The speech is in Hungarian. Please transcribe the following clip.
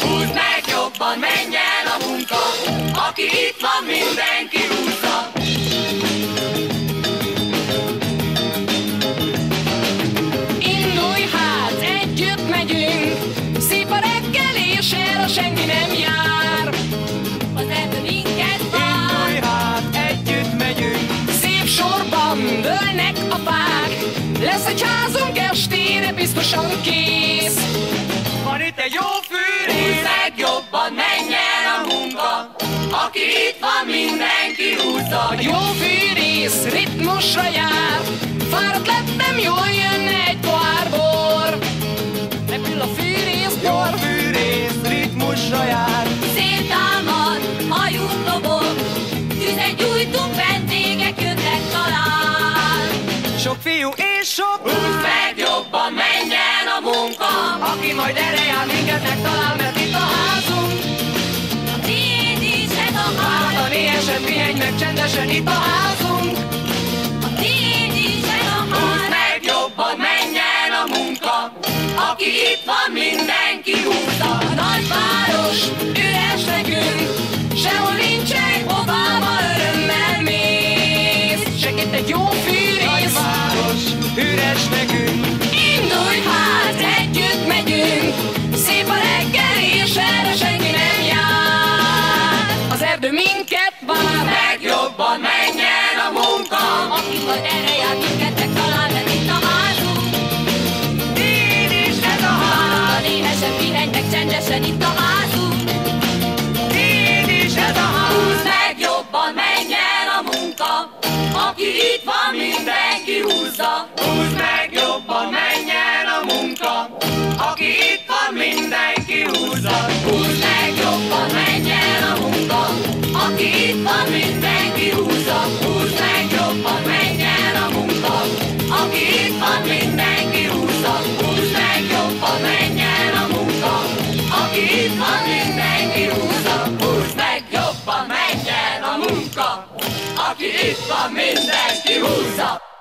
Húzd meg jobban, menj el a munka, aki itt van, mindenki húzza. Indulj hát, együtt megyünk, szép a reggel és erre senki nem jár. Az erdő minket vár. Indulj hát, együtt megyünk, szép sorban dőlnek a fák, lesz egy házunk estére biztosan kész. Van itt egy jó fűrész. Húzd meg jobban, menj el a munka, aki itt van, mindenki húzza. A jó fűrész ritmusra jár, fáradt lettem, jól jönne egy pohár bor. Repül a fűrész bor. Jó fűrész ritmusra jár, széttámad, hajunk dobog, tüzet gyújtunk, vendégek jönnek talán. Sok fiú és sok lány. Húzd meg jobban, menj el a munka, aki majd erre jár, minket megtalál, mert itt a házunk. A tiéd is ez a ház. A néhesen pihenj meg csendesen, itt a házunk. A tiéd is ez a ház. Húzd meg jobban, menj el a munka, aki itt van, mindenki húzza. A nagyváros üres nekünk, sehol nincsen hovába örömmel mész. Csak itt egy jó fűrész. Nagyváros üres nekünk. Indulj hát, együtt megyünk, szép a reggel és erre senki nem jár. Az erdő minket vár. Húzd meg jobban, menj el a munka, aki majd erre jár, mindketek talán, nem itt a házunk. Én is ez a ház. A néhesen pihenj meg csendesen, itt a házunk. Én is ez a ház. Húzd meg jobban, menj el a munka, aki itt van, mindenki húzza. Húzd meg jobban, menj el a munka, aki itt van, mindenki húzza. Húzd meg jobban, menj el a munka, aki itt van, mindenki húzza. Húzd meg jobban, menj el a munka, aki itt van, mindenki húzza. Húzd meg jobban, menj el a munka, aki itt van, mindenki húzza. Húzd meg jobban, menj el a munka, aki itt van, mindenki húzza.